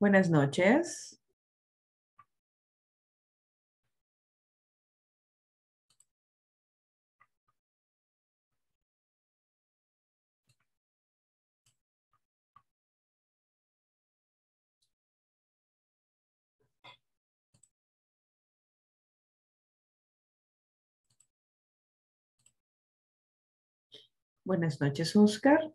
Buenas noches. Buenas noches, Óscar.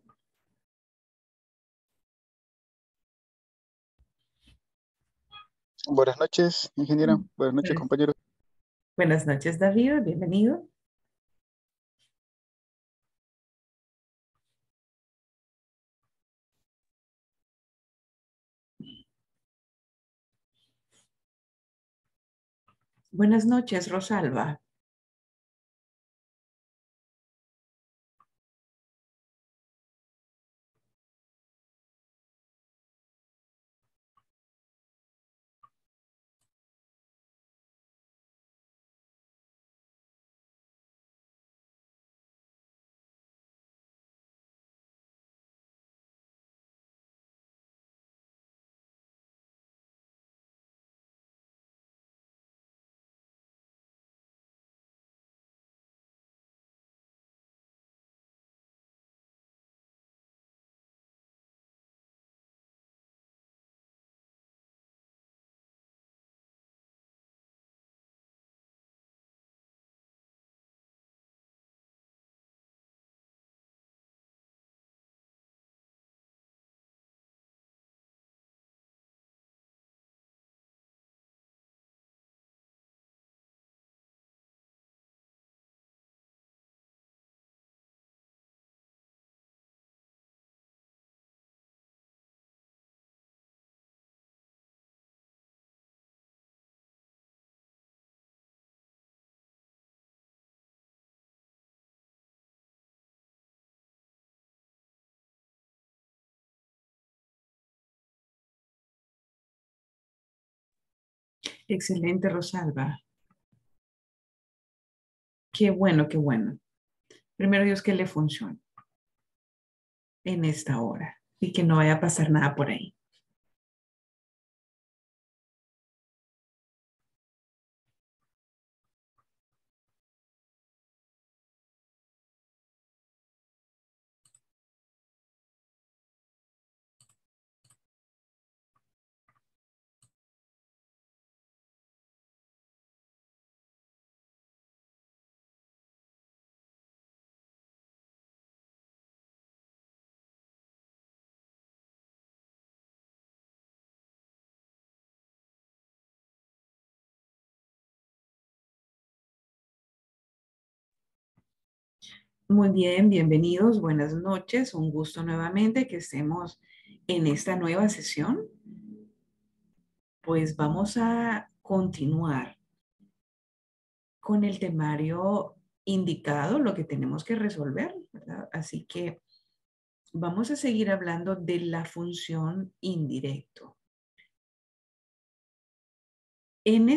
Buenas noches, ingeniera. Buenas noches, compañeros. Buenas noches, David. Bienvenido. Buenas noches, Rosalba. Excelente, Rosalba. Qué bueno, qué bueno. Primero Dios que le funcione en esta hora y que no vaya a pasar nada por ahí. Muy bien, bienvenidos, buenas noches, un gusto nuevamente que estemos en esta nueva sesión. Pues vamos a continuar con el temario indicado, lo que tenemos que resolver, ¿verdad? Así que vamos a seguir hablando de la función indirecto. En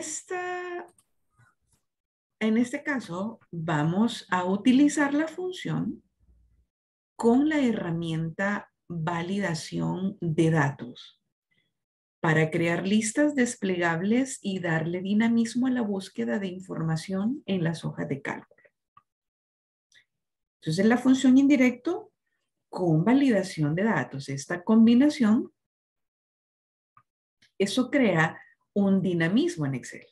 este caso, vamos a utilizar la función con la herramienta validación de datos para crear listas desplegables y darle dinamismo a la búsqueda de información en las hojas de cálculo. Entonces, la función indirecto con validación de datos, esta combinación, eso crea un dinamismo en Excel,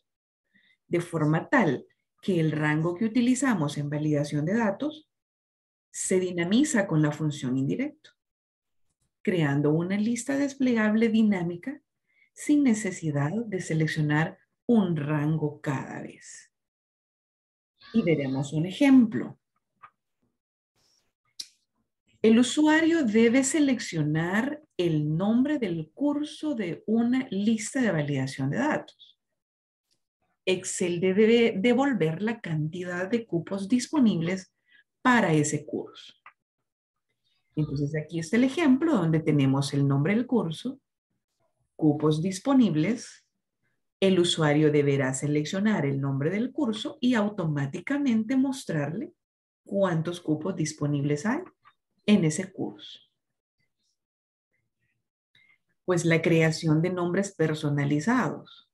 de forma tal que el rango que utilizamos en validación de datos se dinamiza con la función indirecto, creando una lista desplegable dinámica sin necesidad de seleccionar un rango cada vez. Y veremos un ejemplo. El usuario debe seleccionar el nombre del curso de una lista de validación de datos. Excel debe devolver la cantidad de cupos disponibles para ese curso. Entonces aquí está el ejemplo donde tenemos el nombre del curso, cupos disponibles, el usuario deberá seleccionar el nombre del curso y automáticamente mostrarle cuántos cupos disponibles hay en ese curso. pues la creación de nombres personalizados.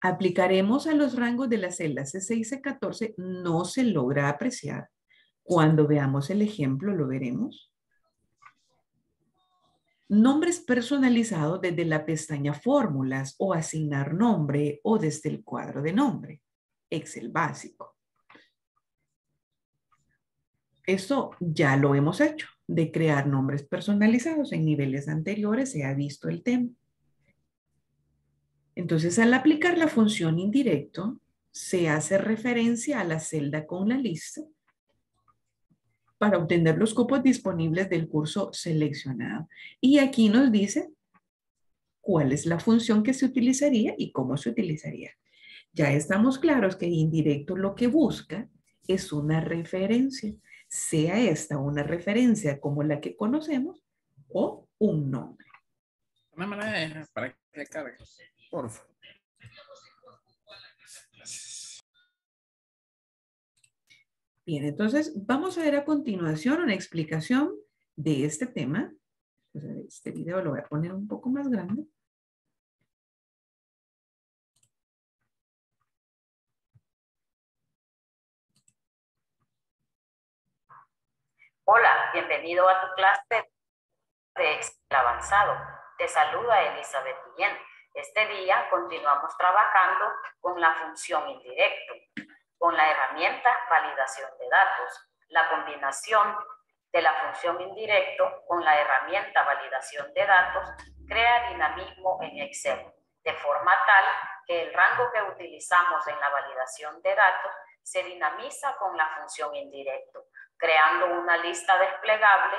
Aplicaremos a los rangos de las celdas C6 y C14 no se logra apreciar. Cuando veamos el ejemplo lo veremos. Nombres personalizados desde la pestaña Fórmulas o Asignar Nombre o desde el cuadro de nombre. Excel básico. Esto ya lo hemos hecho, de crear nombres personalizados. En niveles anteriores se ha visto el tema. Entonces, al aplicar la función indirecto, se hace referencia a la celda con la lista para obtener los cupos disponibles del curso seleccionado. Y aquí nos dice cuál es la función que se utilizaría y cómo se utilizaría. Ya estamos claros que indirecto lo que busca es una referencia, sea esta una referencia como la que conocemos o un nombre. Para que cargue. Por favor. Bien, entonces vamos a ver a continuación una explicación de este tema. Este video lo voy a poner un poco más grande. Hola, bienvenido a tu clase de Excel avanzado. Te saluda Elizabeth Villegas. Este día continuamos trabajando con la función indirecto, con la herramienta validación de datos, la combinación de la función indirecto con la herramienta validación de datos crea dinamismo en Excel, de forma tal que el rango que utilizamos en la validación de datos se dinamiza con la función indirecto, creando una lista desplegable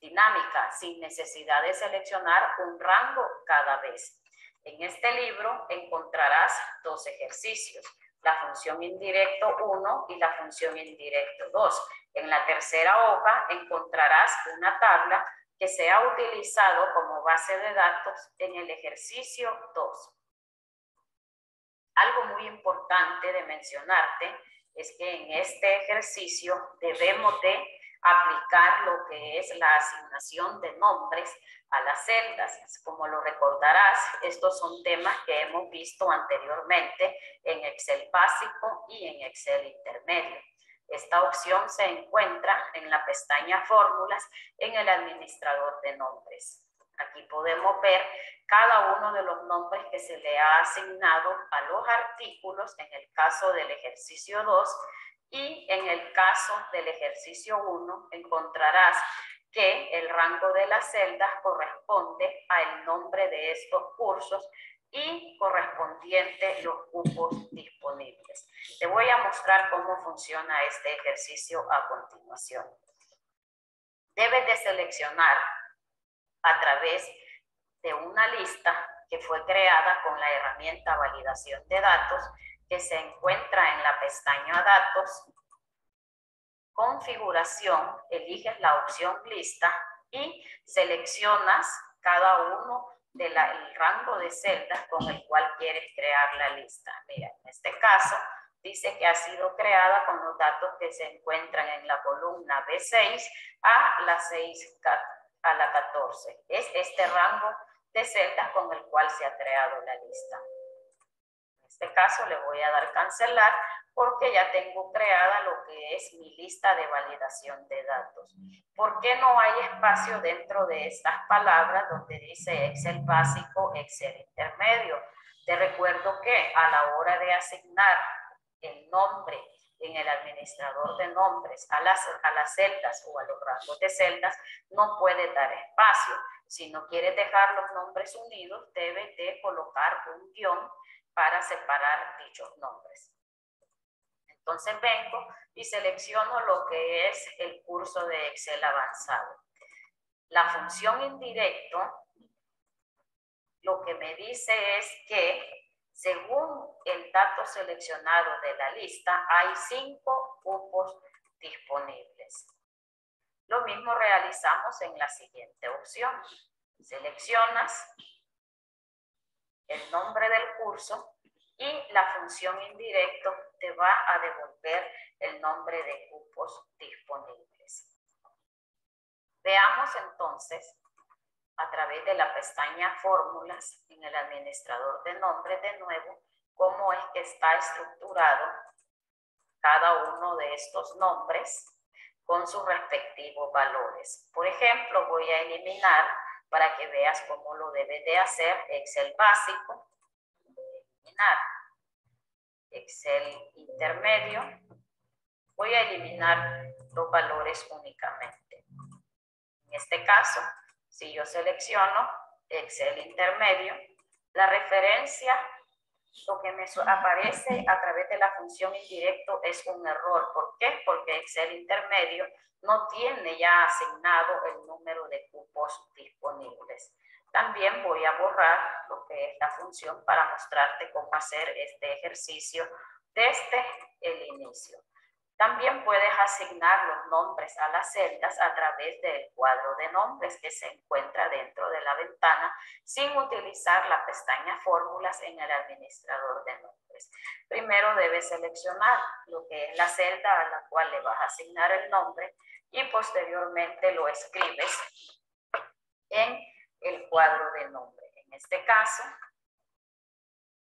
dinámica sin necesidad de seleccionar un rango cada vez. En este libro encontrarás dos ejercicios, la función indirecto 1 y la función indirecto 2. En la tercera hoja encontrarás una tabla que se ha utilizado como base de datos en el ejercicio 2. Algo muy importante de mencionarte es que en este ejercicio debemos de aplicar lo que es la asignación de nombres a las celdas. Como lo recordarás, estos son temas que hemos visto anteriormente en Excel básico y en Excel intermedio. Esta opción se encuentra en la pestaña Fórmulas en el administrador de nombres. Aquí podemos ver cada uno de los nombres que se le ha asignado a los artículos en el caso del ejercicio 2. Y en el caso del ejercicio 1 encontrarás que el rango de las celdas corresponde al nombre de estos cursos y correspondiente los cupos disponibles. Te voy a mostrar cómo funciona este ejercicio a continuación. Debes de seleccionar a través de una lista que fue creada con la herramienta validación de datos que se encuentra en la pestaña Datos, Configuración, eliges la opción Lista y seleccionas cada uno del rango de celdas con el cual quieres crear la lista. Mira, en este caso dice que ha sido creada con los datos que se encuentran en la columna B6 a la 14. Es este rango de celdas con el cual se ha creado la lista. En este caso le voy a dar cancelar porque ya tengo creada lo que es mi lista de validación de datos. ¿Por qué no hay espacio dentro de estas palabras donde dice Excel básico, Excel intermedio? Te recuerdo que a la hora de asignar el nombre en el administrador de nombres a las celdas o a los rangos de celdas, no puede dar espacio. Si no quieres dejar los nombres unidos, debes de colocar un guión para separar dichos nombres. Entonces vengo y selecciono lo que es el curso de Excel avanzado. La función indirecto lo que me dice es que según el dato seleccionado de la lista hay 5 cupos disponibles. Lo mismo realizamos en la siguiente opción. Seleccionas el nombre del curso y la función indirecto te va a devolver el nombre de cupos disponibles. Veamos entonces a través de la pestaña Fórmulas en el administrador de nombres de nuevo, cómo es que está estructurado cada uno de estos nombres con sus respectivos valores. Por ejemplo, voy a eliminar para que veas cómo lo debes de hacer. Excel básico, eliminar. Excel intermedio, voy a eliminar los valores únicamente. En este caso, si yo selecciono Excel intermedio, la referencia, lo que me aparece a través de la función indirecto es un error. ¿Por qué? Porque Excel intermedio no tiene ya asignado el número de cupos disponibles. También voy a borrar lo que es la función para mostrarte cómo hacer este ejercicio desde el inicio. También puedes asignar los nombres a las celdas a través del cuadro de nombres que se encuentra dentro de la ventana sin utilizar la pestaña Fórmulas en el administrador de nombres. Primero debes seleccionar lo que es la celda a la cual le vas a asignar el nombre y posteriormente lo escribes en el cuadro de nombre. En este caso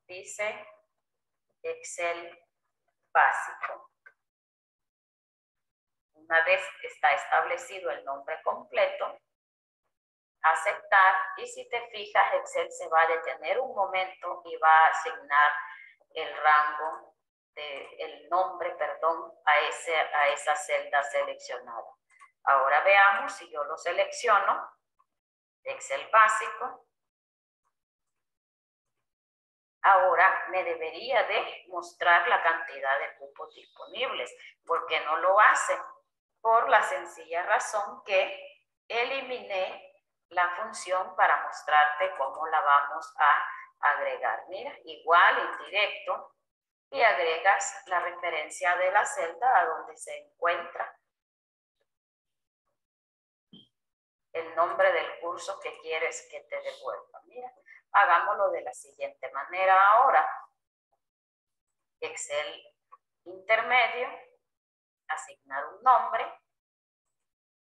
dice Excel básico. Una vez está establecido el nombre completo, aceptar, y si te fijas, Excel se va a detener un momento y va a asignar el rango, el nombre, a esa celda seleccionada. Ahora veamos si yo lo selecciono, Excel básico. Ahora me debería de mostrar la cantidad de cupos disponibles. ¿Por qué no lo hace? Por la sencilla razón que eliminé la función para mostrarte cómo la vamos a agregar. Mira, igual indirecto y agregas la referencia de la celda a donde se encuentra el nombre del curso que quieres que te devuelva. Mira, hagámoslo de la siguiente manera ahora. Excel intermedio. Asignar un nombre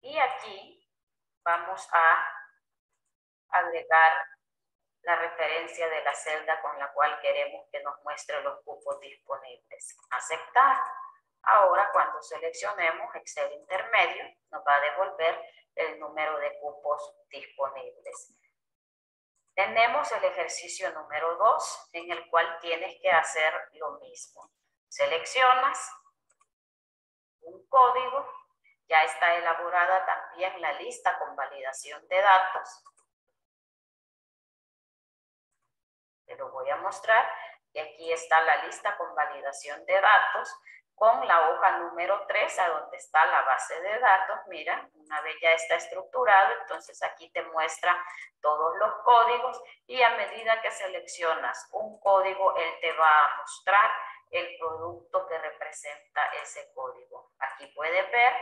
y aquí vamos a agregar la referencia de la celda con la cual queremos que nos muestre los cupos disponibles. Aceptar. Ahora cuando seleccionemos Excel intermedio nos va a devolver el número de cupos disponibles. Tenemos el ejercicio número 2 en el cual tienes que hacer lo mismo. Seleccionas un código, ya está elaborada también la lista con validación de datos. Te lo voy a mostrar y aquí está la lista con validación de datos con la hoja número 3 a donde está la base de datos. Mira, una vez ya está estructurado, entonces aquí te muestra todos los códigos y a medida que seleccionas un código, él te va a mostrar el producto que representa ese código. Aquí puedes ver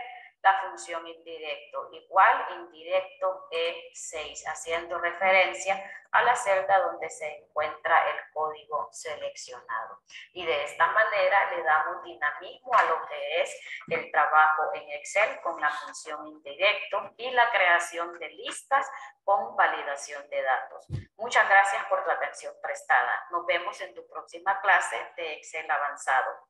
la función indirecto, igual indirecto E6, haciendo referencia a la celda donde se encuentra el código seleccionado. Y de esta manera le damos dinamismo a lo que es el trabajo en Excel con la función indirecto y la creación de listas con validación de datos. Muchas gracias por tu atención prestada. Nos vemos en tu próxima clase de Excel avanzado.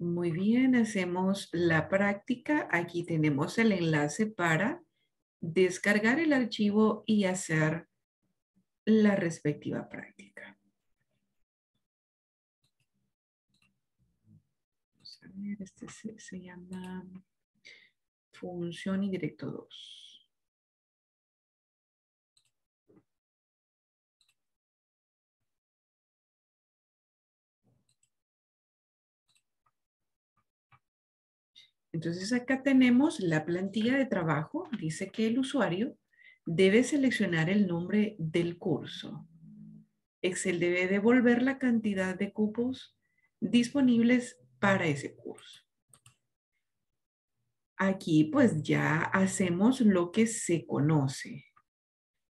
Muy bien, hacemos la práctica. Aquí tenemos el enlace para descargar el archivo y hacer la respectiva práctica. Vamos a ver, este se llama función indirecto 2. Entonces acá tenemos la plantilla de trabajo. Dice que el usuario debe seleccionar el nombre del curso. Excel debe devolver la cantidad de cupos disponibles para ese curso. Aquí pues ya hacemos lo que se conoce.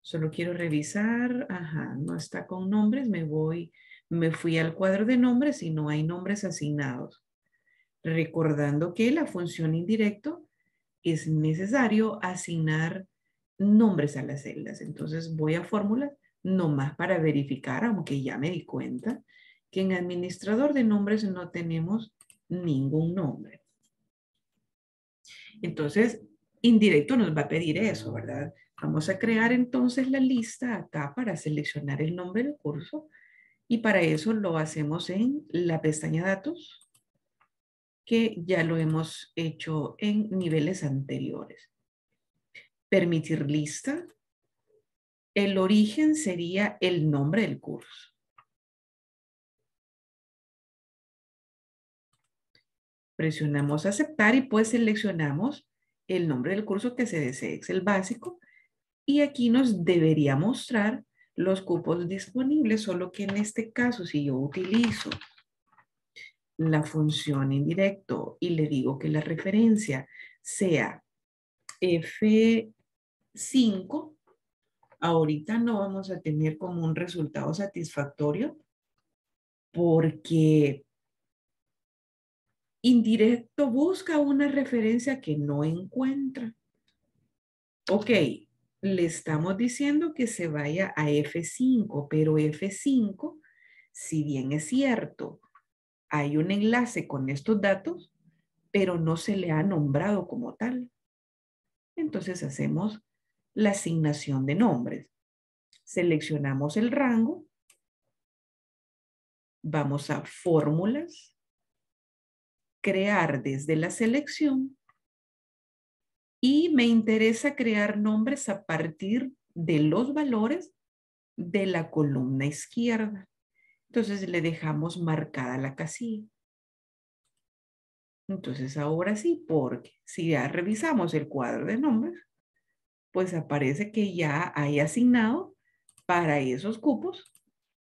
Solo quiero revisar. Ajá, no está con nombres. Me fui al cuadro de nombres y no hay nombres asignados. Recordando que la función indirecto es necesario asignar nombres a las celdas. Entonces voy a fórmulas nomás para verificar, aunque ya me di cuenta que en administrador de nombres no tenemos ningún nombre. Entonces, indirecto nos va a pedir eso, ¿verdad? Vamos a crear entonces la lista acá para seleccionar el nombre del curso y para eso lo hacemos en la pestaña Datos, que ya lo hemos hecho en niveles anteriores. Permitir lista. El origen sería el nombre del curso. Presionamos aceptar y pues seleccionamos el nombre del curso que se desee, es el básico. Y aquí nos debería mostrar los cupos disponibles, solo que en este caso si yo utilizo la función indirecto y le digo que la referencia sea F5, ahorita no vamos a tener como un resultado satisfactorio porque indirecto busca una referencia que no encuentra. Ok, le estamos diciendo que se vaya a F5, pero F5, si bien es cierto, hay un enlace con estos datos, pero no se le ha nombrado como tal. Entonces hacemos la asignación de nombres. Seleccionamos el rango. Vamos a fórmulas. Crear desde la selección y me interesa crear nombres a partir de los valores de la columna izquierda. Entonces le dejamos marcada la casilla. Entonces ahora sí, porque si ya revisamos el cuadro de nombres, pues aparece que ya hay asignado para esos cupos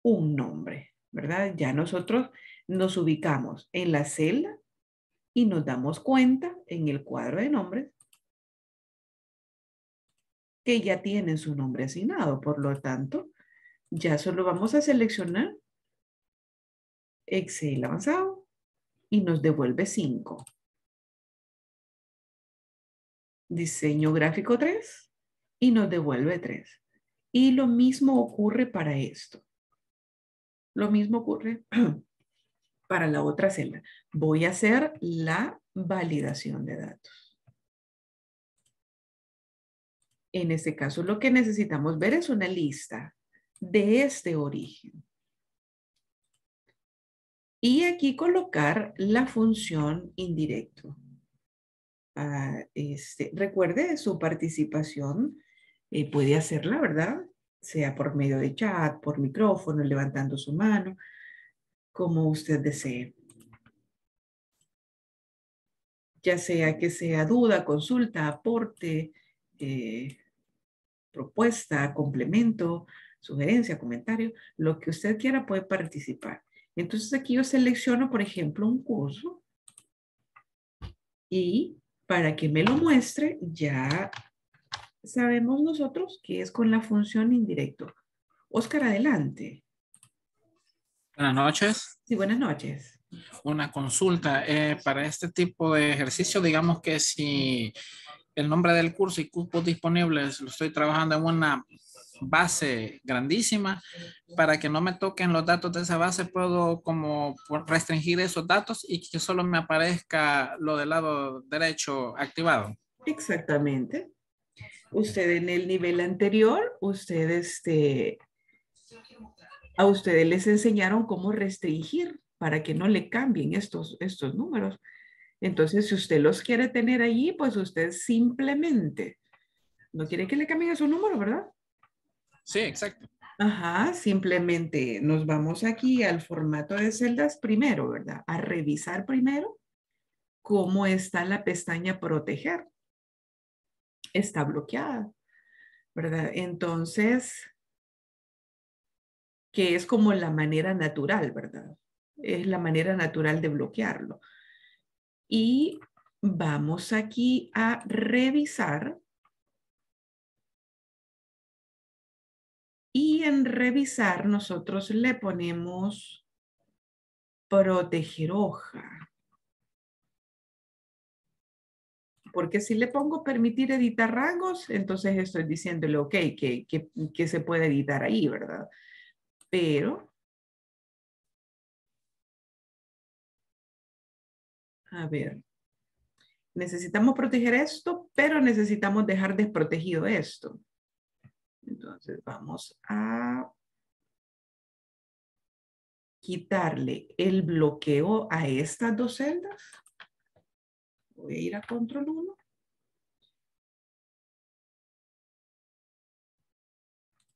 un nombre, ¿verdad? Ya nosotros nos ubicamos en la celda y nos damos cuenta en el cuadro de nombres que ya tienen su nombre asignado. Por lo tanto, ya solo vamos a seleccionar Excel avanzado y nos devuelve 5. Diseño gráfico 3 y nos devuelve 3. Y lo mismo ocurre para esto. Lo mismo ocurre para la otra celda. Voy a hacer la validación de datos. En este caso, lo que necesitamos ver es una lista de este origen. Y aquí colocar la función indirecto. Recuerde, su participación puede hacerla, ¿verdad? Sea por medio de chat, por micrófono, levantando su mano, como usted desee. Ya sea que sea duda, consulta, aporte, propuesta, complemento, sugerencia, comentario, lo que usted quiera puede participar. Entonces aquí yo selecciono, por ejemplo, un curso y para que me lo muestre ya sabemos nosotros que es con la función indirecto. Óscar, adelante. Buenas noches. Sí, buenas noches. Una consulta. Para este tipo de ejercicio, digamos que si el nombre del curso y cupos disponibles lo estoy trabajando en una base grandísima, para que no me toquen los datos de esa base, puedo como restringir esos datos y que solo me aparezca lo del lado derecho activado. Exactamente. Usted en el nivel anterior, a ustedes les enseñaron cómo restringir para que no le cambien estos números. Entonces, si usted los quiere tener allí, pues usted simplemente no quiere que le cambien su número, ¿verdad? Sí, exacto. Ajá, simplemente nos vamos aquí al formato de celdas primero, ¿verdad? A revisar primero cómo está la pestaña Proteger. Está bloqueada, ¿verdad? Entonces, que es como la manera natural, ¿verdad? Es la manera natural de bloquearlo. Y vamos aquí a revisar. Y en revisar nosotros le ponemos proteger hoja. Porque si le pongo permitir editar rangos, entonces estoy diciéndole, ok, que se puede editar ahí, ¿verdad? Pero, a ver, necesitamos proteger esto, pero necesitamos dejar desprotegido esto. Entonces vamos a quitarle el bloqueo a estas dos celdas. Voy a ir a control 1.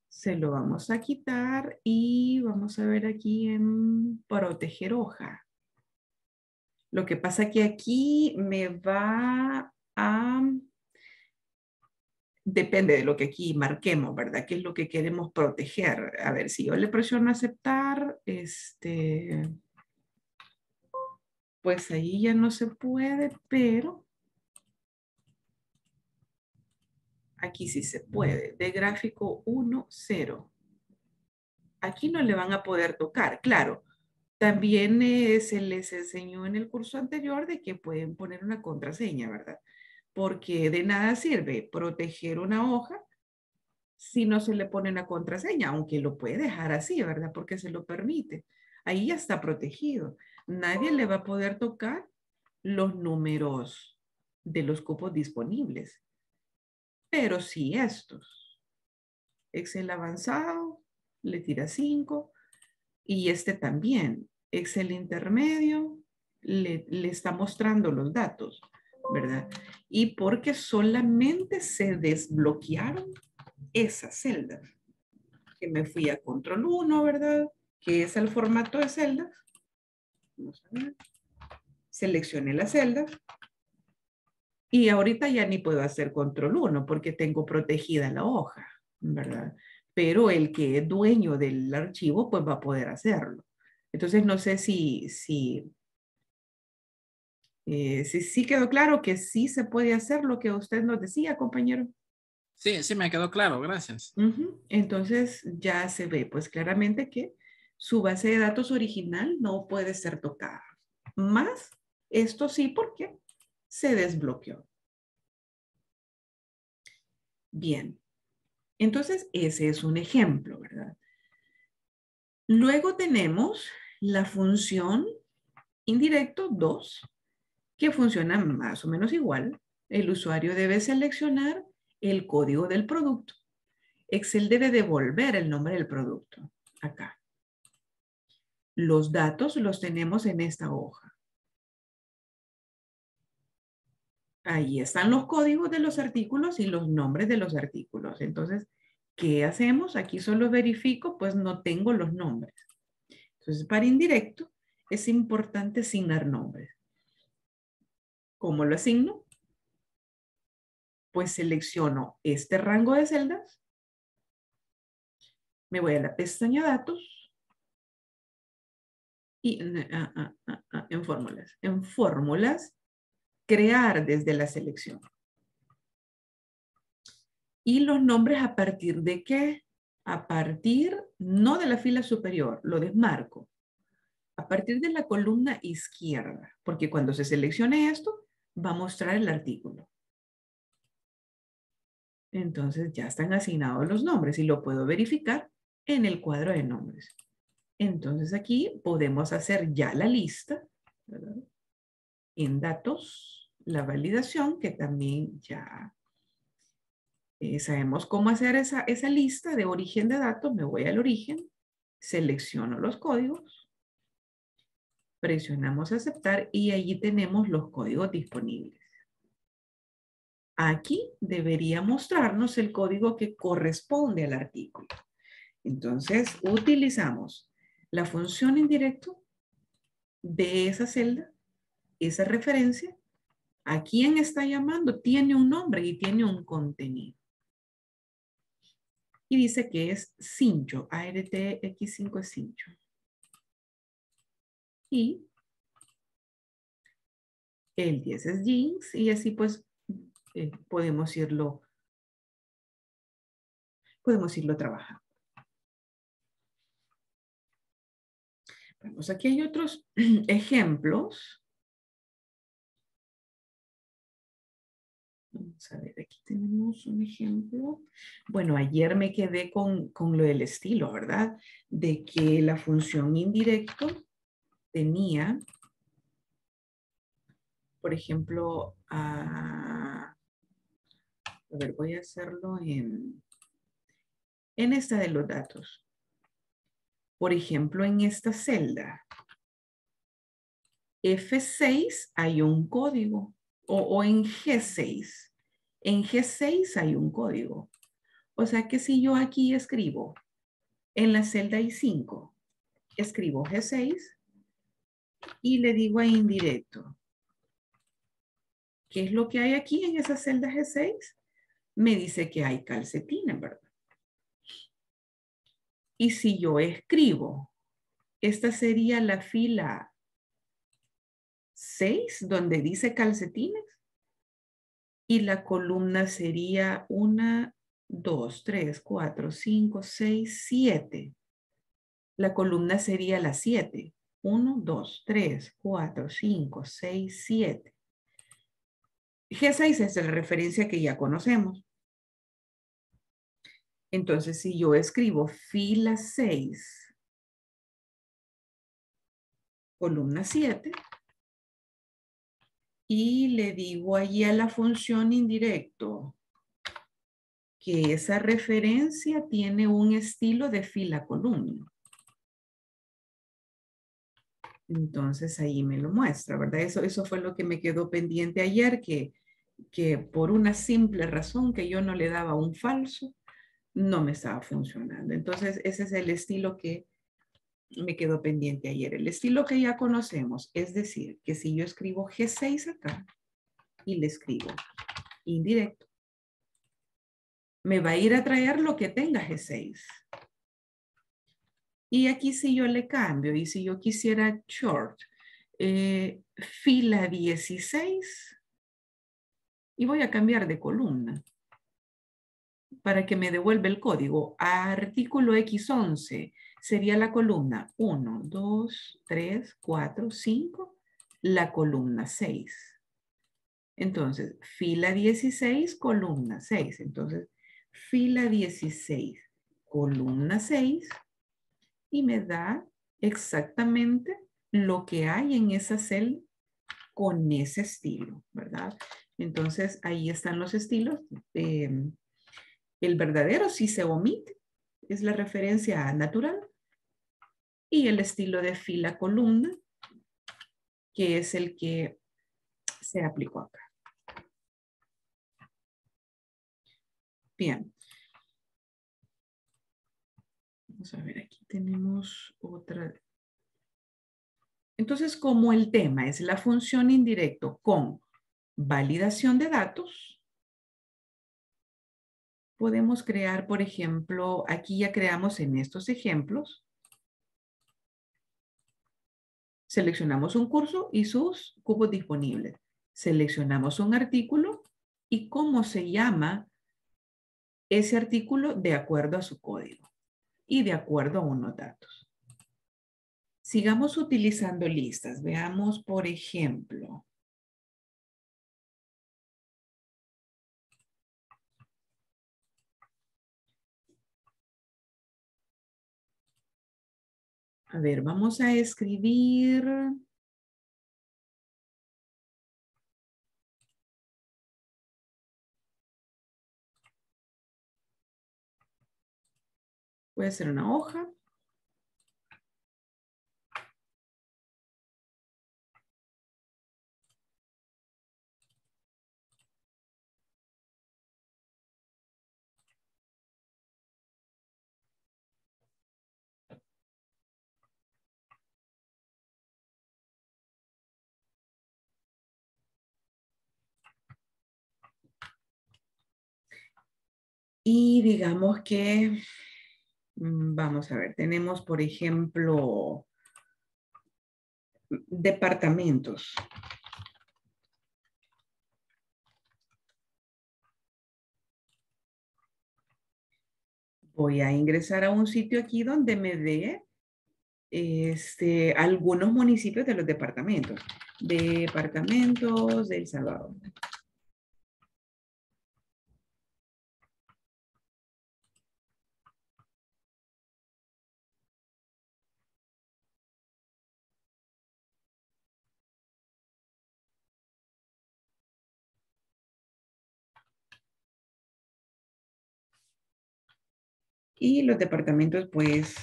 Se lo vamos a quitar y vamos a ver aquí en proteger hoja. Lo que pasa que aquí me va a... Depende de lo que aquí marquemos, ¿verdad? ¿Qué es lo que queremos proteger? A ver, si yo le presiono aceptar, pues ahí ya no se puede, pero aquí sí se puede. De gráfico 1, 0. Aquí no le van a poder tocar, claro. También se les enseñó en el curso anterior de que pueden poner una contraseña, ¿verdad? Porque de nada sirve proteger una hoja si no se le pone una contraseña, aunque lo puede dejar así, ¿verdad? Porque se lo permite. Ahí ya está protegido. Nadie le va a poder tocar los números de los cupos disponibles. Pero sí estos. Excel avanzado, le tira 5. Y este también. Excel intermedio, le está mostrando los datos, ¿verdad? Y porque solamente se desbloquearon esas celdas. Que me fui a control 1, ¿verdad? Que es el formato de celdas. Vamos a ver. Seleccioné las celdas. Y ahorita ya ni puedo hacer control 1 porque tengo protegida la hoja, ¿verdad? Pero el que es dueño del archivo pues va a poder hacerlo. Entonces no sé si quedó claro que sí se puede hacer lo que usted nos decía, compañero. Sí, sí me quedó claro, gracias. Entonces ya se ve pues claramente que su base de datos original no puede ser tocada. Más, esto sí porque se desbloqueó. Bien. Entonces ese es un ejemplo, ¿verdad? Luego tenemos la función indirecto 2. Que funciona más o menos igual. El usuario debe seleccionar el código del producto. Excel debe devolver el nombre del producto. Acá. Los datos los tenemos en esta hoja. Ahí están los códigos de los artículos y los nombres de los artículos. Entonces, ¿qué hacemos? Aquí solo verifico, pues no tengo los nombres. Entonces, para indirecto, es importante asignar nombres. ¿Cómo lo asigno? Pues selecciono este rango de celdas. Me voy a la pestaña datos. Y en fórmulas. En fórmulas, crear desde la selección. Y los nombres a partir de qué? A partir, no de la fila superior, lo desmarco. A partir de la columna izquierda. Porque cuando se seleccione esto, va a mostrar el artículo. Entonces ya están asignados los nombres y lo puedo verificar en el cuadro de nombres. Entonces aquí podemos hacer ya la lista, ¿verdad? En datos, la validación, que también ya sabemos cómo hacer esa lista de origen de datos. Me voy al origen, selecciono los códigos. Presionamos aceptar y allí tenemos los códigos disponibles. Aquí debería mostrarnos el código que corresponde al artículo. Entonces utilizamos la función indirecto de esa celda, esa referencia. ¿A quién está llamando? Tiene un nombre y tiene un contenido. Y dice que es cincho, ARTX5 es cincho. Y el 10 es jeans y así pues podemos irlo trabajando. Vamos, aquí hay otros ejemplos Vamos a ver, aquí tenemos un ejemplo. Bueno, ayer me quedé con lo del estilo, ¿verdad? De que la función indirecto tenía, por ejemplo, a ver, voy a hacerlo en esta de los datos. Por ejemplo, en esta celda, F6 hay un código. O en G6. En G6 hay un código. O sea que si yo aquí escribo en la celda I5, escribo G6 y le digo a indirecto. ¿Qué es lo que hay aquí en esa celda G6? Me dice que hay calcetines, ¿verdad? Y si yo escribo, esta sería la fila 6, donde dice calcetines, y la columna sería 1, 2, 3, 4, 5, 6, 7. La columna sería la 7. 1, 2, 3, 4, 5, 6, 7. G6 es la referencia que ya conocemos. Entonces, si yo escribo fila 6, columna 7, y le digo allí a la función indirecto que esa referencia tiene un estilo de fila columna. Entonces, ahí me lo muestra, ¿verdad? Eso fue lo que me quedó pendiente ayer, que por una simple razón que yo no le daba un falso, no me estaba funcionando. Entonces, ese es el estilo que me quedó pendiente ayer. El estilo que ya conocemos, es decir, que si yo escribo G6 acá y le escribo indirecto, me va a ir a traer lo que tenga G6. Y aquí si yo le cambio, y si yo quisiera short, fila 16, y voy a cambiar de columna para que me devuelva el código. Artículo X11 sería la columna 1, 2, 3, 4, 5, la columna 6. Entonces, fila 16, columna 6. Entonces, fila 16, columna 6, y me da exactamente lo que hay en esa celda con ese estilo, ¿verdad? Entonces, ahí están los estilos. El verdadero sí se omite, es la referencia natural. Y el estilo de fila columna, que es el que se aplicó acá. Bien. Vamos a ver, aquí tenemos otra. Entonces, como el tema es la función indirecto con validación de datos, podemos crear, por ejemplo, aquí ya creamos en estos ejemplos. Seleccionamos un curso y sus cupos disponibles. Seleccionamos un artículo y cómo se llama ese artículo de acuerdo a su código y de acuerdo a unos datos. Sigamos utilizando listas. Veamos, por ejemplo, a ver, vamos a escribir puede ser una hoja. Y digamos que, vamos a ver, tenemos, por ejemplo, departamentos. Voy a ingresar a un sitio aquí donde me dé algunos municipios de los departamentos. Departamentos de El Salvador. Y los departamentos, pues,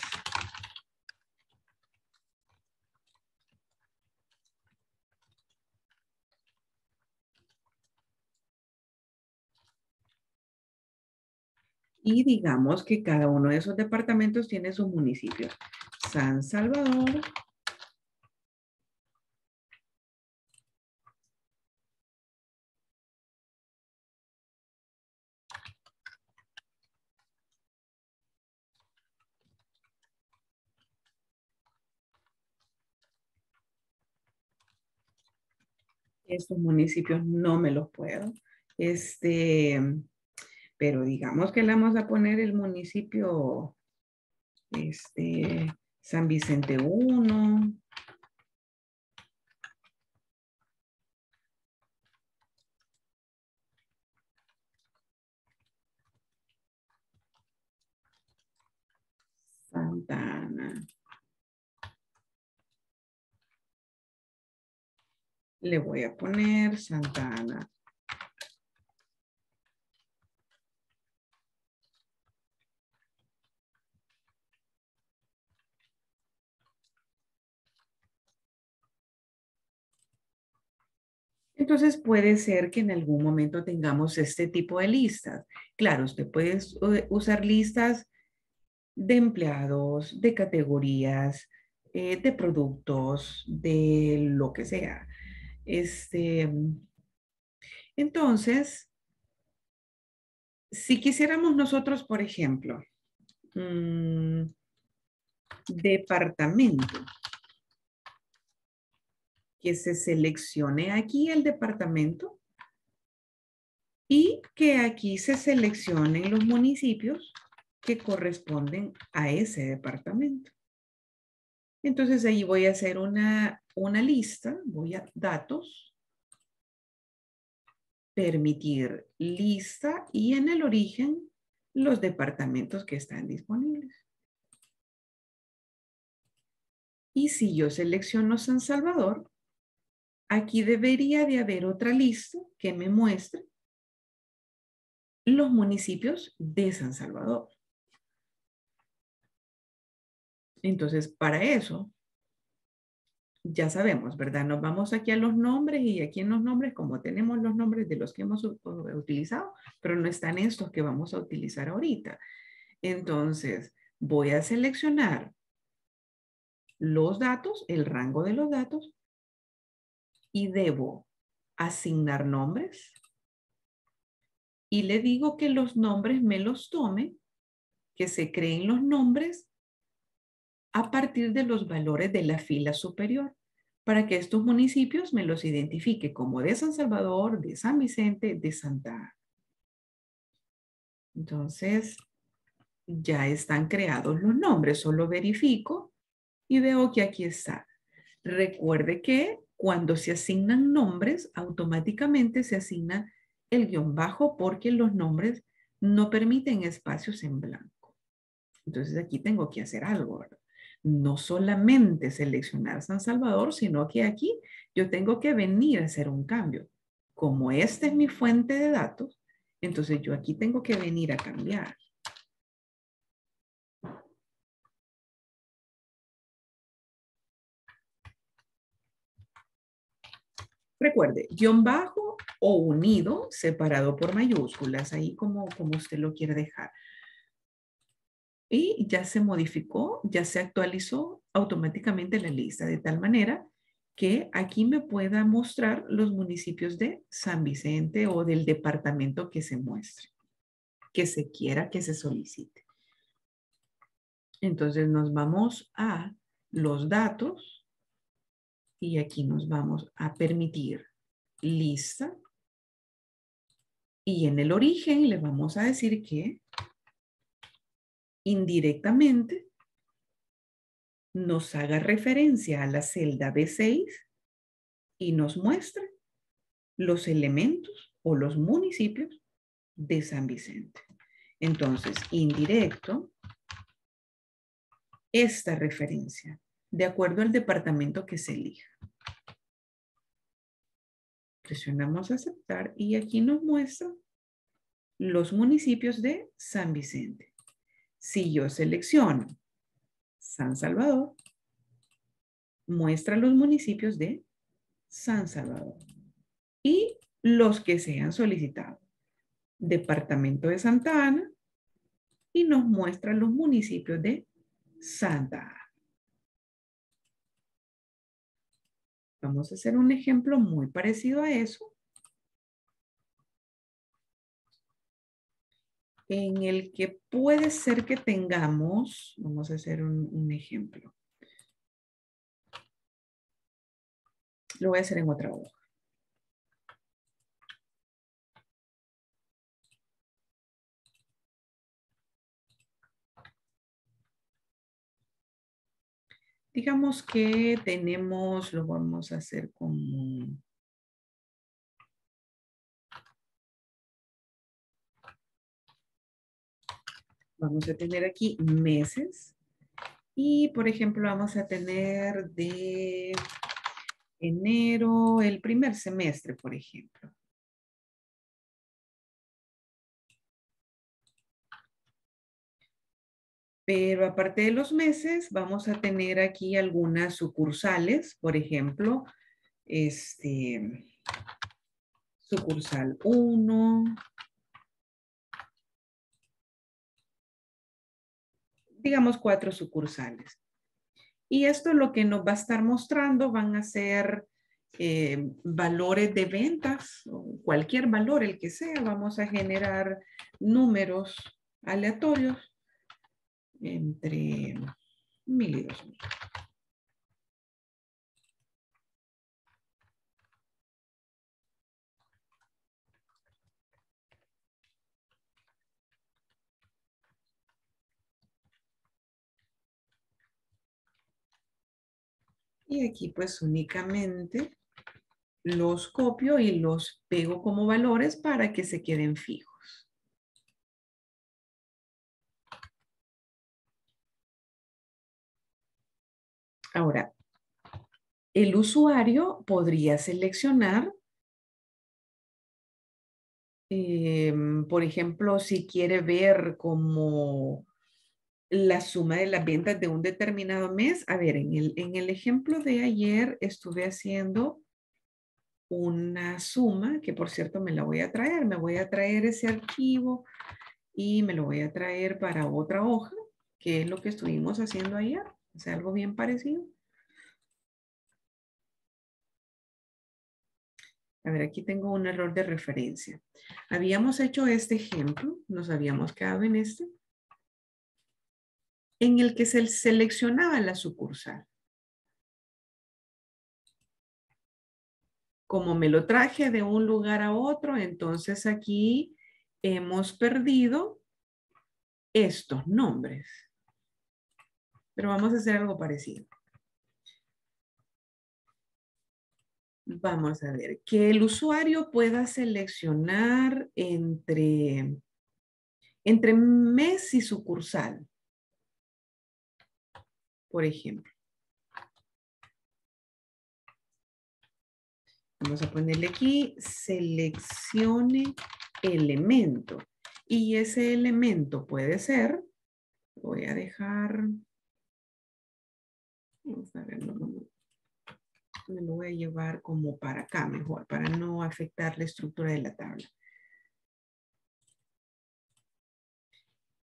y digamos que cada uno de esos departamentos tiene sus municipios. San Salvador, estos municipios no me los puedo, pero digamos que le vamos a poner el municipio San Vicente 1, Santa Ana. Le voy a poner Santa Ana. Entonces puede ser que en algún momento tengamos este tipo de listas. Claro, usted puede usar listas de empleados, de categorías, de productos, de lo que sea. Entonces, si quisiéramos nosotros, por ejemplo, departamento, que se seleccione aquí el departamento y que aquí se seleccionen los municipios que corresponden a ese departamento. Entonces ahí voy a hacer una lista, voy a datos, permitir lista y en el origen los departamentos que están disponibles. Y si yo selecciono San Salvador, aquí debería de haber otra lista que me muestre los municipios de San Salvador. Entonces, para eso, ya sabemos, ¿verdad? Nos vamos aquí a los nombres y aquí en los nombres, como tenemos los nombres de los que hemos utilizado, pero no están estos que vamos a utilizar ahorita. Entonces, voy a seleccionar los datos, el rango de los datos, y debo asignar nombres y le digo que los nombres me los tome, que se creen los nombres a partir de los valores de la fila superior para que estos municipios me los identifique como de San Salvador, de San Vicente, de Santa Ana. Entonces ya están creados los nombres, solo verifico y veo que aquí está. Recuerde que cuando se asignan nombres, automáticamente se asigna el guión bajo porque los nombres no permiten espacios en blanco. Entonces aquí tengo que hacer algo, ¿verdad? No solamente seleccionar San Salvador, sino que aquí yo tengo que venir a hacer un cambio. Como esta es mi fuente de datos, entonces yo aquí tengo que venir a cambiar. Recuerde, guión bajo o unido separado por mayúsculas, ahí como usted lo quiere dejar. Y ya se modificó, ya se actualizó automáticamente la lista, de tal manera que aquí me pueda mostrar los municipios de San Vicente o del departamento que se muestre, que se quiera, que se solicite. Entonces nos vamos a los datos. Y aquí nos vamos a permitir lista. Y en el origen le vamos a decir que indirectamente nos haga referencia a la celda B6 y nos muestre los elementos o los municipios de San Vicente. Entonces, indirecto, esta referencia, de acuerdo al departamento que se elija. Presionamos aceptar y aquí nos muestra los municipios de San Vicente. Si yo selecciono San Salvador, muestra los municipios de San Salvador y los que se han solicitado. Departamento de Santa Ana y nos muestra los municipios de Santa Ana. Vamos a hacer un ejemplo muy parecido a eso. En el que puede ser que tengamos, vamos a hacer un ejemplo. Lo voy a hacer en otra hoja. Digamos que tenemos, lo vamos a hacer con... Vamos a tener aquí meses y, por ejemplo, vamos a tener de enero, el primer semestre, por ejemplo. Pero aparte de los meses, vamos a tener aquí algunas sucursales, por ejemplo, sucursal 1. Digamos 4 sucursales. Y esto lo que nos va a estar mostrando van a ser valores de ventas, cualquier valor, el que sea. Vamos a generar números aleatorios entre 1000 y 2000. Y aquí pues únicamente los copio y los pego como valores para que se queden fijos. Ahora, el usuario podría seleccionar, por ejemplo, si quiere ver como... la suma de las ventas de un determinado mes. A ver, en el ejemplo de ayer estuve haciendo una suma, que por cierto me la voy a traer. Me voy a traer ese archivo y me lo voy a traer para otra hoja, que es lo que estuvimos haciendo ayer. O sea, algo bien parecido. A ver, aquí tengo un error de referencia. Habíamos hecho este ejemplo, nos habíamos quedado en este, en el que se seleccionaba la sucursal. Como me lo traje de un lugar a otro, entonces aquí hemos perdido estos nombres. Pero vamos a hacer algo parecido. Vamos a ver, que el usuario pueda seleccionar entre mes y sucursal. Por ejemplo, vamos a ponerle aquí, seleccione elemento. Y ese elemento puede ser, voy a dejar, vamos a ver, me lo voy a llevar como para acá mejor, para no afectar la estructura de la tabla.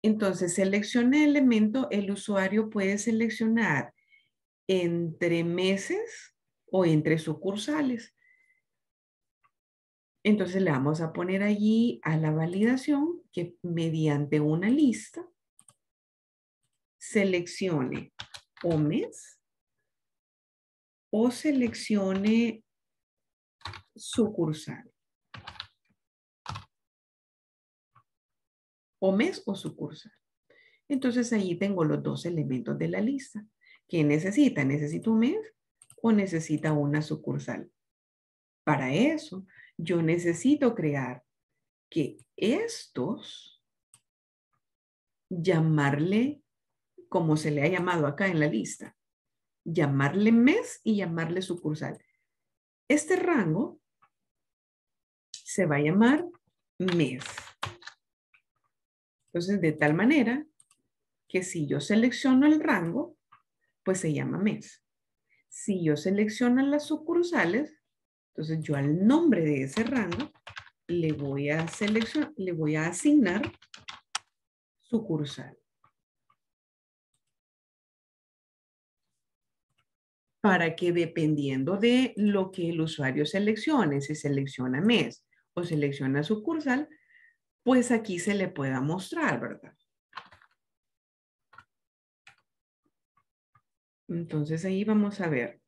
Entonces, seleccione elemento, el usuario puede seleccionar entre meses o entre sucursales. Entonces, le vamos a poner allí a la validación que mediante una lista seleccione o mes o seleccione sucursal. O mes o sucursal. Entonces ahí tengo los dos elementos de la lista. ¿Qué necesita? ¿Necesita un mes o necesita una sucursal? Para eso yo necesito crear que estos, llamarle como se le ha llamado acá en la lista, llamarle mes y llamarle sucursal. Este rango se va a llamar mes. Entonces, de tal manera que si yo selecciono el rango, pues se llama mes. Si yo selecciono las sucursales, entonces yo al nombre de ese rango le voy a asignar sucursal. Para que dependiendo de lo que el usuario seleccione, si selecciona mes o selecciona sucursal, pues aquí se le pueda mostrar, ¿verdad? Entonces ahí vamos a ver.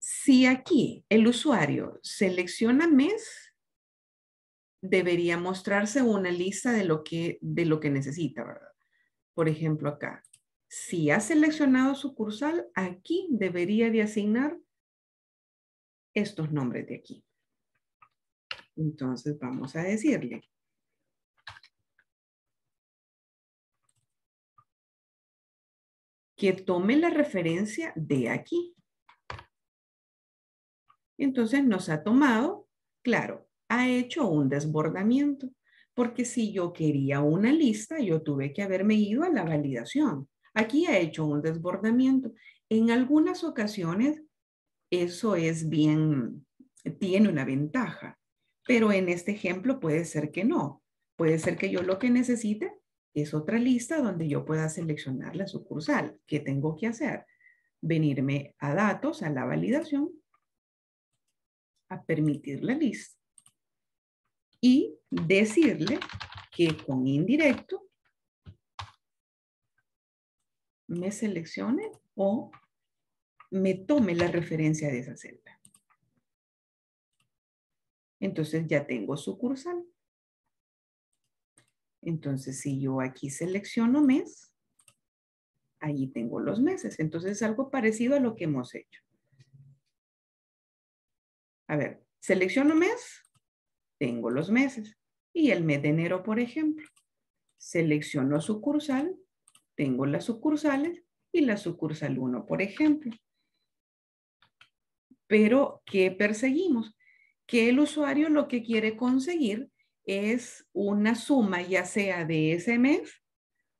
Si aquí el usuario selecciona mes, debería mostrarse una lista de lo que necesita, ¿verdad? Por ejemplo acá. Si ha seleccionado sucursal, aquí debería de asignar estos nombres de aquí. Entonces vamos a decirle. Que tome la referencia de aquí. Entonces nos ha tomado, claro, ha hecho un desbordamiento. Porque si yo quería una lista, yo tuve que haberme ido a la validación. Aquí ha hecho un desbordamiento. En algunas ocasiones eso es bien, tiene una ventaja, pero en este ejemplo puede ser que no. Puede ser que yo lo que necesite es otra lista donde yo pueda seleccionar la sucursal. ¿Qué tengo que hacer? Venirme a datos, a la validación, a permitir la lista y decirle que con indirecto me seleccione o me tome la referencia de esa celda. Entonces ya tengo sucursal. Entonces si yo aquí selecciono mes, ahí tengo los meses. Entonces es algo parecido a lo que hemos hecho. A ver, selecciono mes, tengo los meses. Y el mes de enero, por ejemplo. Selecciono sucursal, tengo las sucursales y la sucursal 1, por ejemplo. Pero, ¿qué perseguimos? Que el usuario lo que quiere conseguir es una suma, ya sea de ese mes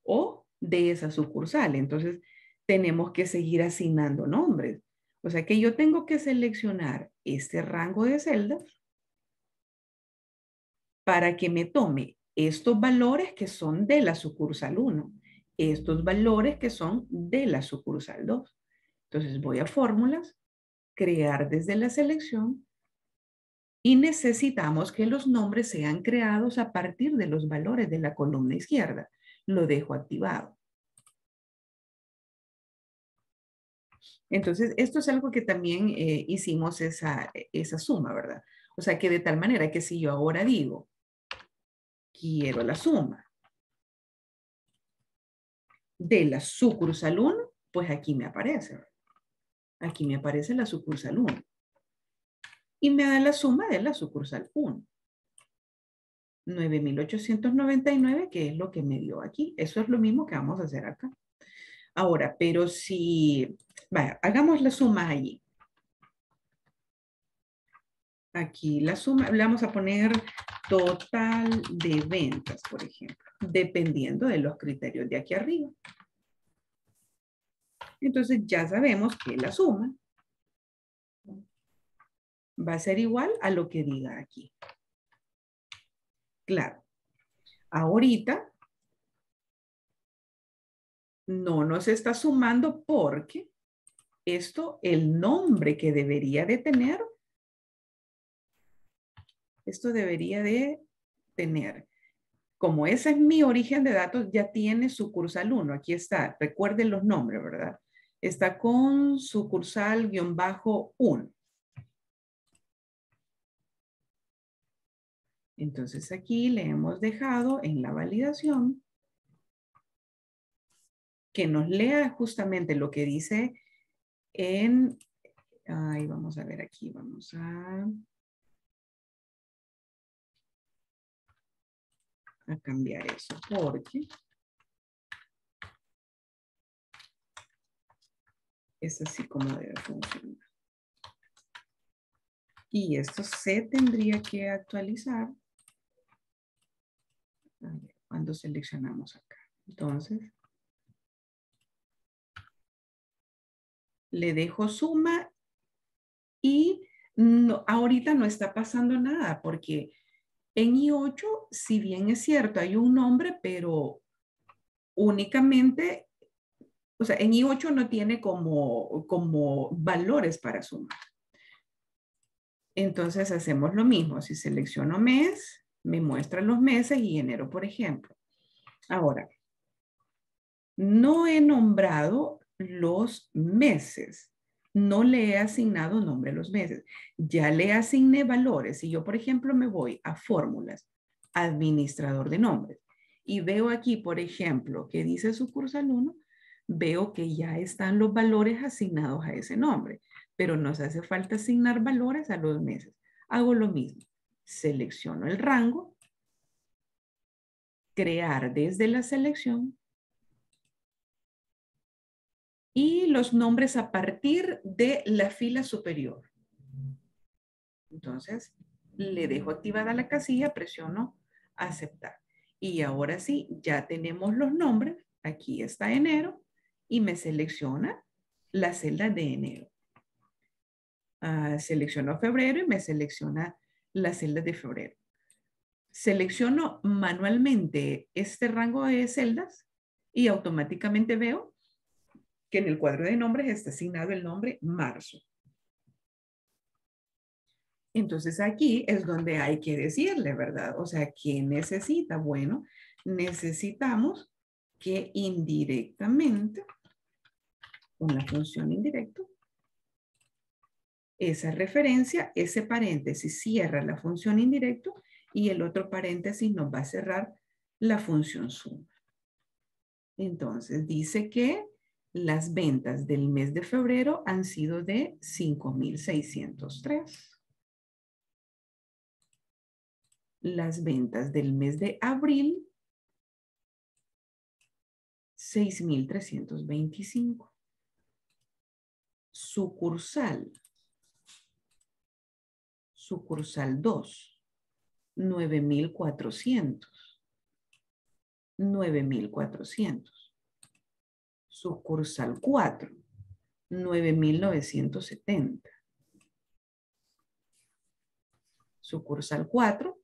o de esa sucursal. Entonces, tenemos que seguir asignando nombres. O sea, que yo tengo que seleccionar este rango de celdas para que me tome estos valores que son de la sucursal 1. Estos valores que son de la sucursal 2. Entonces voy a fórmulas, crear desde la selección y necesitamos que los nombres sean creados a partir de los valores de la columna izquierda. Lo dejo activado. Entonces esto es algo que también hicimos esa suma, ¿verdad? O sea que de tal manera que si yo ahora digo, quiero la suma de la sucursal 1, pues aquí me aparece. Aquí me aparece la sucursal 1. Y me da la suma de la sucursal 1. 9,899, que es lo que me dio aquí. Eso es lo mismo que vamos a hacer acá. Ahora, pero si... Vaya, hagamos la suma allí. Aquí la suma, le vamos a poner total de ventas, por ejemplo, dependiendo de los criterios de aquí arriba. Entonces ya sabemos que la suma va a ser igual a lo que diga aquí. Claro, ahorita no nos está sumando porque esto, el nombre que debería de tener, esto debería de tener. Como ese es mi origen de datos, ya tiene sucursal 1. Aquí está. Recuerden los nombres, ¿verdad? Está con sucursal-1. Entonces aquí le hemos dejado en la validación que nos lea justamente lo que dice en... Ahí vamos a ver aquí. Vamos a... A cambiar eso porque es así como debe funcionar. Y esto se tendría que actualizar. A ver, cuando seleccionamos acá. Entonces, le dejo suma y no, ahorita no está pasando nada porque en I8, si bien es cierto, hay un nombre, pero únicamente, o sea, en I8 no tiene como valores para sumar. Entonces hacemos lo mismo. Si selecciono mes, me muestra los meses y enero, por ejemplo. Ahora, no he nombrado los meses. No le he asignado nombre a los meses. Ya le asigné valores. Si yo, por ejemplo, me voy a fórmulas, administrador de nombres, y veo aquí, por ejemplo, que dice sucursal 1, veo que ya están los valores asignados a ese nombre, pero nos hace falta asignar valores a los meses. Hago lo mismo. Selecciono el rango, crear desde la selección, y los nombres a partir de la fila superior. Entonces, le dejo activada la casilla, presiono aceptar. Y ahora sí, ya tenemos los nombres. Aquí está enero y me selecciona la celda de enero. Selecciono febrero y me selecciona la celda de febrero. Selecciono manualmente este rango de celdas y automáticamente veo que en el cuadro de nombres está asignado el nombre marzo. Entonces aquí es donde hay que decirle, ¿verdad? O sea, ¿qué necesita? Bueno, necesitamos que indirectamente, con la función indirecto, esa referencia, ese paréntesis cierra la función indirecto y el otro paréntesis nos va a cerrar la función suma. Entonces dice que las ventas del mes de febrero han sido de 5,603. Las ventas del mes de abril, 6,325. Sucursal. Sucursal 2, 9,400. 9,400. Sucursal 4, 9,970. Sucursal 4,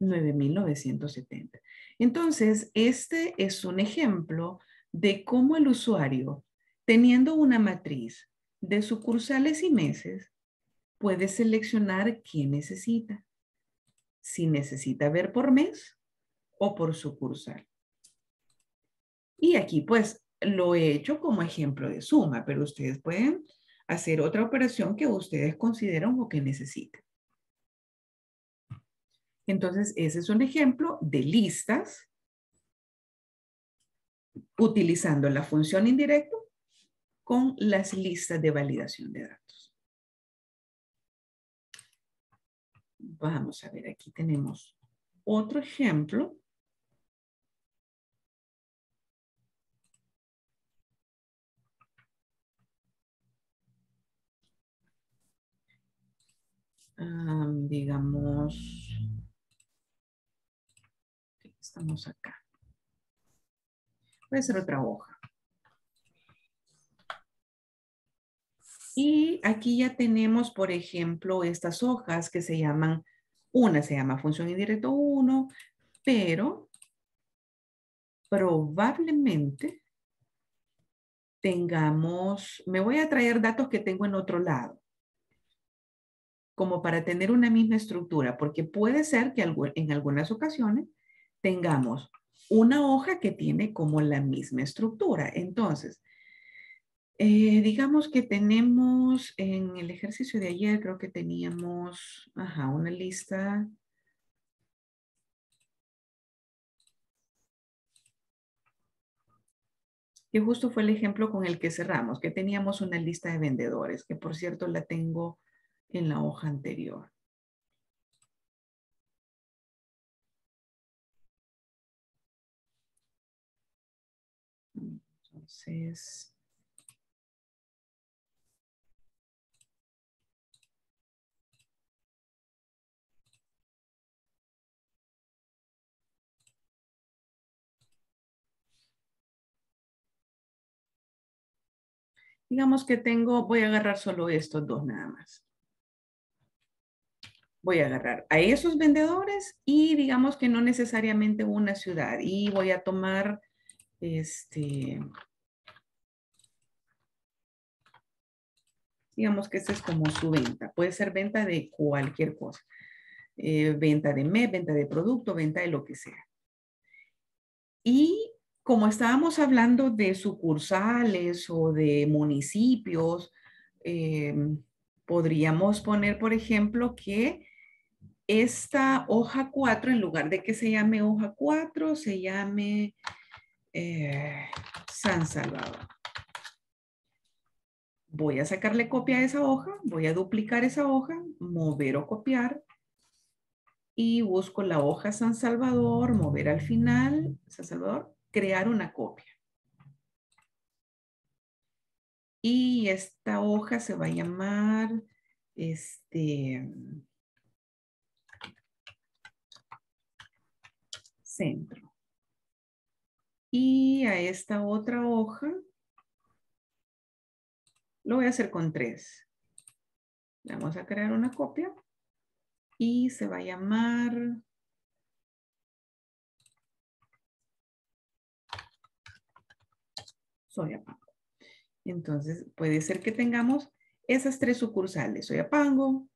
9,970. Entonces, este es un ejemplo de cómo el usuario, teniendo una matriz de sucursales y meses, puede seleccionar qué necesita. Si necesita ver por mes o por sucursal. Y aquí pues lo he hecho como ejemplo de suma, pero ustedes pueden hacer otra operación que ustedes consideran o que necesiten. Entonces ese es un ejemplo de listas utilizando la función indirecta con las listas de validación de datos. Vamos a ver, aquí tenemos otro ejemplo. Digamos, estamos acá. Voy a hacer otra hoja. Y aquí ya tenemos, por ejemplo, estas hojas que se llaman, una se llama función indirecto 1, pero probablemente tengamos, me voy a traer datos que tengo en otro lado, como para tener una misma estructura, porque puede ser que en algunas ocasiones tengamos una hoja que tiene como la misma estructura. Entonces, digamos que tenemos en el ejercicio de ayer, creo que teníamos una lista. Que justo fue el ejemplo con el que cerramos, que teníamos una lista de vendedores, que por cierto la tengo en la hoja anterior. Entonces, Digamos que tengo, voy a agarrar solo estos dos nada más. Voy a agarrar a esos vendedores y digamos que no necesariamente una ciudad. Y voy a tomar digamos que esta es como su venta. Puede ser venta de cualquier cosa. Venta de mes, venta de producto, venta de lo que sea. Y como estábamos hablando de sucursales o de municipios, podríamos poner, por ejemplo, que esta hoja 4, en lugar de que se llame hoja 4, se llame San Salvador. Voy a sacarle copia a esa hoja, voy a duplicar esa hoja, mover o copiar. Y busco la hoja San Salvador, mover al final, San Salvador, crear una copia. Y esta hoja se va a llamar, centro. Y a esta otra hoja, lo voy a hacer con 3. Vamos a crear una copia. Y se va a llamar Soyapango. Entonces puede ser que tengamos esas 3 sucursales. Soyapango,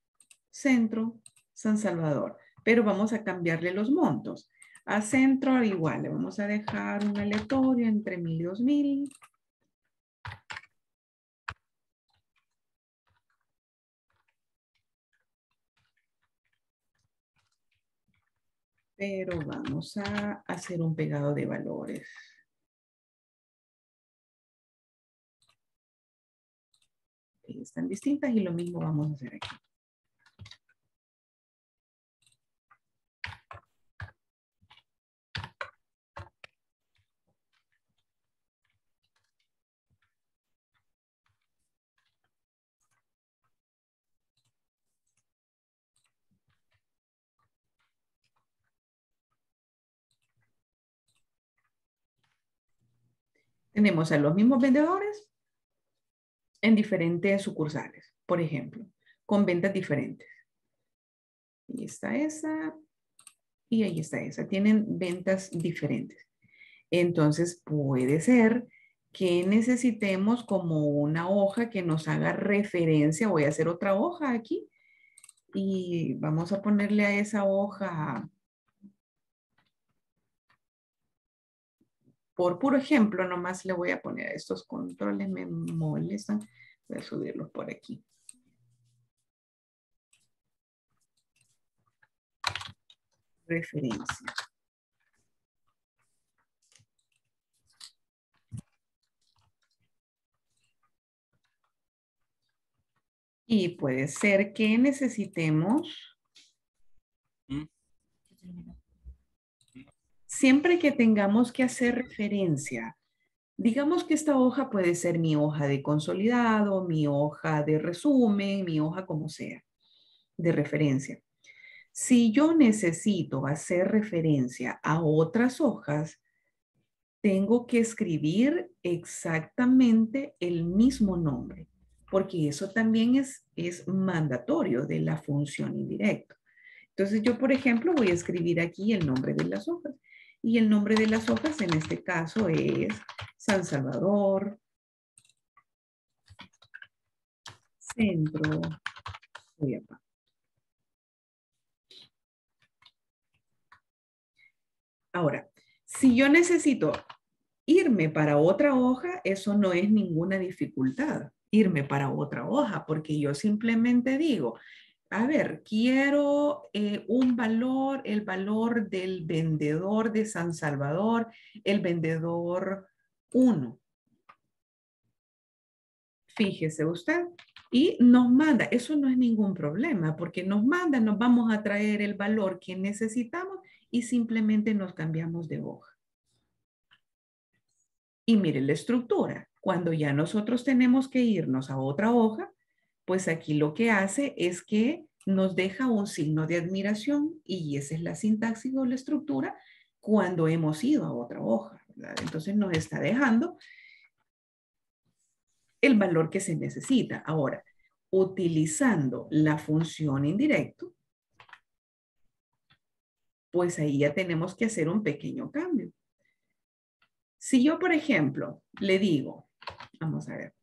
Centro, San Salvador. Pero vamos a cambiarle los montos. A Centro igual. Le vamos a dejar un aleatorio entre 1000 y 2000. Pero vamos a hacer un pegado de valores. Están distintas y lo mismo vamos a hacer aquí. Tenemos a los mismos vendedores en diferentes sucursales, por ejemplo, con ventas diferentes. Ahí está esa y ahí está esa. Tienen ventas diferentes. Entonces puede ser que necesitemos como una hoja que nos haga referencia. Voy a hacer otra hoja aquí y vamos a ponerle a esa hoja... Por puro ejemplo, nomás le voy a poner a estos controles, me molestan. Voy a subirlos por aquí. Referencia. Y puede ser que necesitemos... Siempre que tengamos que hacer referencia, digamos que esta hoja puede ser mi hoja de consolidado, mi hoja de resumen, mi hoja como sea, de referencia. Si yo necesito hacer referencia a otras hojas, tengo que escribir exactamente el mismo nombre, porque eso también es mandatorio de la función indirecta. Entonces yo, por ejemplo, voy a escribir aquí el nombre de las hojas. Y el nombre de las hojas en este caso es San Salvador, Centro, Soyapango. Ahora, si yo necesito irme para otra hoja, eso no es ninguna dificultad, irme para otra hoja, porque yo simplemente digo, a ver, quiero un valor, el valor del vendedor de San Salvador, el vendedor 1. Fíjese usted. Y nos manda, eso no es ningún problema, porque nos manda, nos vamos a traer el valor que necesitamos y simplemente nos cambiamos de hoja. Y mire la estructura. Cuando ya nosotros tenemos que irnos a otra hoja, pues aquí lo que hace es que nos deja un signo de admiración y esa es la sintaxis o la estructura cuando hemos ido a otra hoja, ¿verdad? Entonces nos está dejando el valor que se necesita. Ahora, utilizando la función indirecto, pues ahí ya tenemos que hacer un pequeño cambio. Si yo, por ejemplo, le digo, vamos a ver.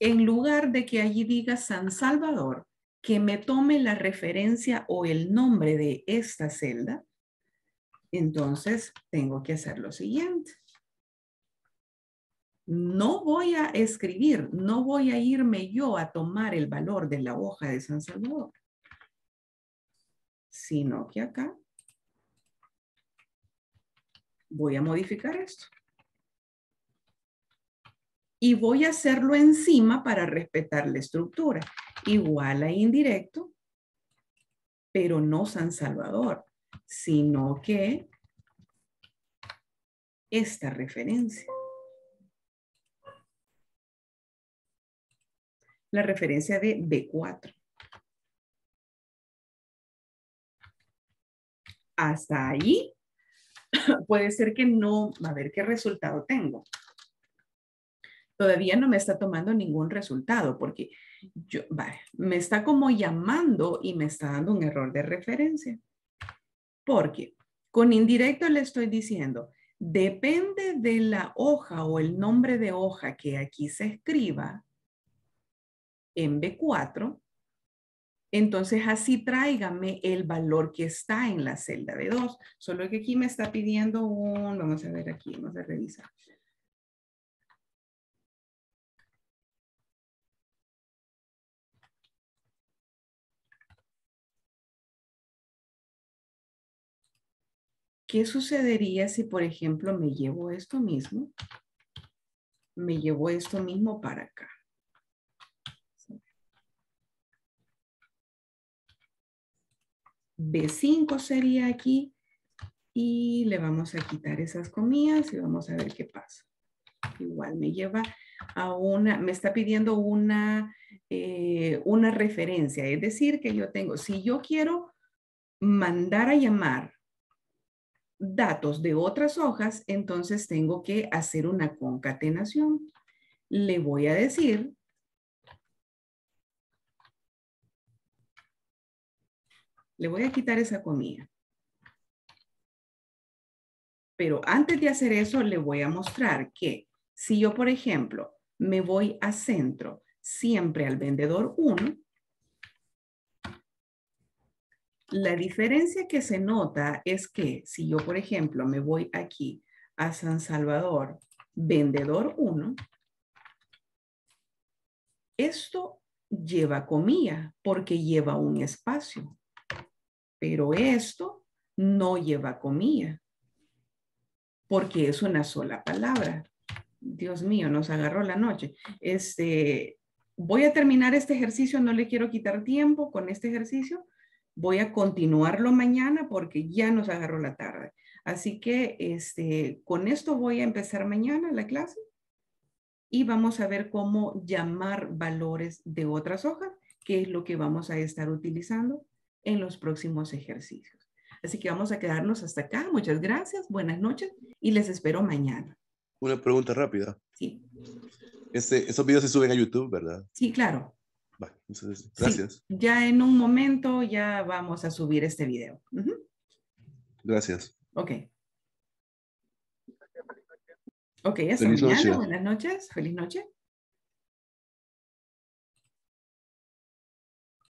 En lugar de que allí diga San Salvador, que me tome la referencia o el nombre de esta celda, entonces tengo que hacer lo siguiente. No voy a escribir, no voy a irme yo a tomar el valor de la hoja de San Salvador, sino que acá voy a modificar esto. Y voy a hacerlo encima para respetar la estructura. Igual a indirecto, pero no San Salvador, sino que esta referencia. La referencia de B4. Hasta ahí puede ser que no, a ver qué resultado tengo. Todavía no me está tomando ningún resultado porque yo, vale, me está como llamando y me está dando un error de referencia. Porque con indirecto le estoy diciendo, depende de la hoja o el nombre de hoja que aquí se escriba en B4, entonces así tráigame el valor que está en la celda B2. Solo que aquí me está pidiendo un, vamos a ver aquí, vamos a revisar. ¿Qué sucedería si, por ejemplo, me llevo esto mismo para acá? B5 sería aquí y le vamos a quitar esas comillas y vamos a ver qué pasa. Igual me lleva a una, me está pidiendo una referencia, es decir, que yo tengo, si yo quiero mandar a llamar datos de otras hojas, entonces tengo que hacer una concatenación. Le voy a decir le voy a quitar esa comilla. Pero antes de hacer eso le voy a mostrar que si yo, por ejemplo, me voy a centro siempre al vendedor 1, la diferencia que se nota es que si yo, por ejemplo, me voy aquí a San Salvador, vendedor 1, esto lleva comilla porque lleva un espacio, pero esto no lleva comilla porque es una sola palabra. Dios mío, nos agarró la noche. Voy a terminar este ejercicio, no le quiero quitar tiempo con este ejercicio. Voy a continuarlo mañana porque ya nos agarró la tarde. Así que con esto voy a empezar mañana la clase y vamos a ver cómo llamar valores de otras hojas, que es lo que vamos a estar utilizando en los próximos ejercicios. Así que vamos a quedarnos hasta acá. Muchas gracias, buenas noches y les espero mañana. Una pregunta rápida. Sí. Esos videos se suben a YouTube, ¿verdad? Sí, claro. Vale, entonces, gracias. Sí, ya en un momento ya vamos a subir este video. Gracias. Ok. Ok, hasta mañana. Buenas noches. Feliz noche.